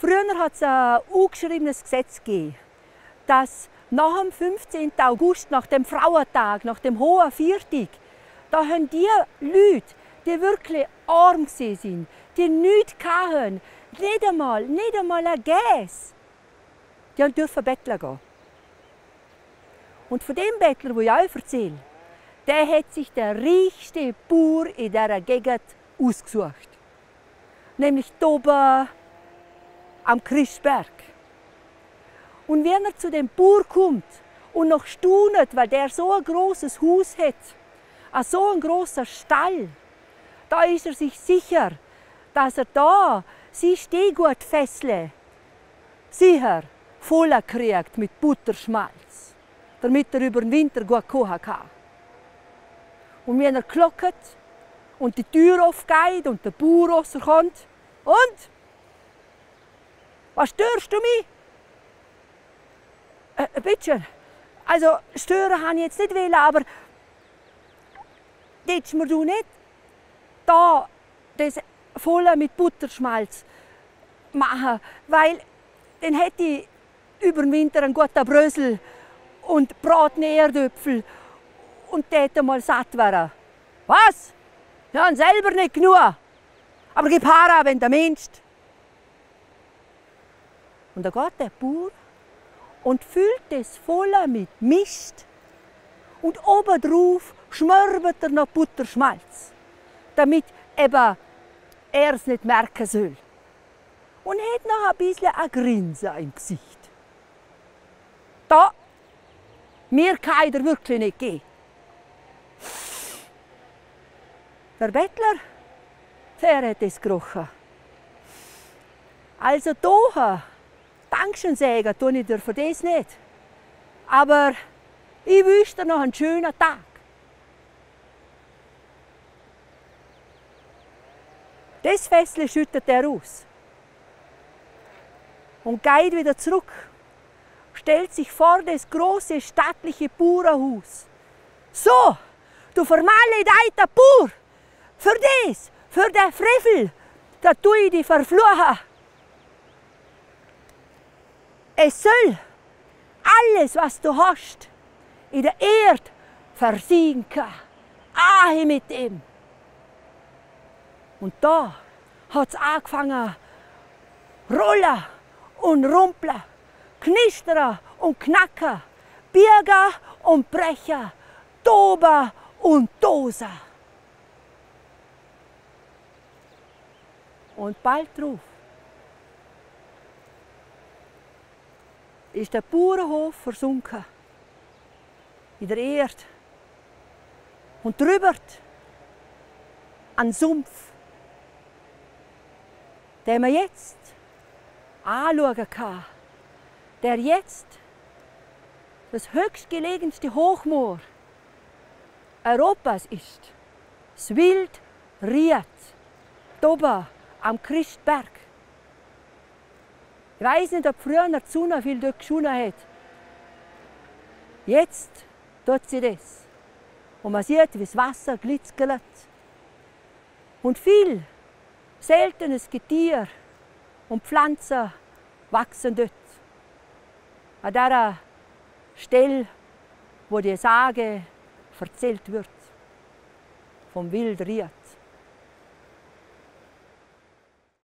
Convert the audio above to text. Früher hat es ein ungeschriebenes Gesetz gegeben, dass nach dem 15. August, nach dem Frauentag, nach dem Hohen Viertag, da haben die Leute, die wirklich arm waren, die nichts hatten, nicht einmal ein Gäs, die durften betteln gehen. Und von dem Bettler, den ich euch erzähle, der hat sich der reichste Bauer in dieser Gegend ausgesucht. Nämlich oben am Kristberg. Und wenn er zu dem Bauer kommt und noch staunet, weil der so ein grosses Haus hat, so ein grosser Stall, da ist er sich sicher, dass er da sein Stehgutfässle sicher voller kriegt mit Butterschmalz, damit er über den Winter gut kochen kann. Und wenn er klockt und die Tür aufgeht und der Bauer rauskommt, und? Was störst du mich? Bitte, also stören kann ich jetzt nicht wollen, aber tätst mir du nicht da das voll mit Butterschmalz machen, weil dann hätte ich über den Winter einen guten Brösel und bratene Erdöpfel und täte mal satt werden. Was? Ja, und selber nicht genug. Aber gib her, wenn du meinst. Und da geht der Bauer und füllt es voll mit Mist und obendrauf schmörbert er noch Butterschmalz, damit eben er es nicht merken soll. Und hat noch ein bisschen ein Grinsen im Gesicht. Da, mir kann er wirklich nicht geben. Der Bettler, der hat es gerochen. Also da, Dankeschön sagen, tue ich dir für das nicht. Aber ich wünsche dir noch einen schönen Tag. Das Fässle schüttet er aus und geht wieder zurück, stellt sich vor das große stattliche Bauernhaus. So, du vermaledeiter Bauer, für das, für den Frevel, da tue ich dich verfluchen. Es soll alles, was du hast, in der Erde versinken. Ahe mit dem. Und da hat es angefangen rollen und rumpeln, knistern und knacken, biegen und brechen, toben und tosen. Und bald drauf ist der Bauernhof versunken in der Erde und drüber ein Sumpf, den man jetzt anschauen kann, der jetzt das höchstgelegenste Hochmoor Europas ist. Das Wild Ried, oben am Kristberg. Ich weiß nicht, ob früher die Sonne viel dort geschonen hat. Jetzt tut sie das. Und man sieht, wie das Wasser glitzert. Und viel seltenes Getier und Pflanzen wachsen dort. An dieser Stelle, wo die Sage erzählt wird, vom Wild Ried.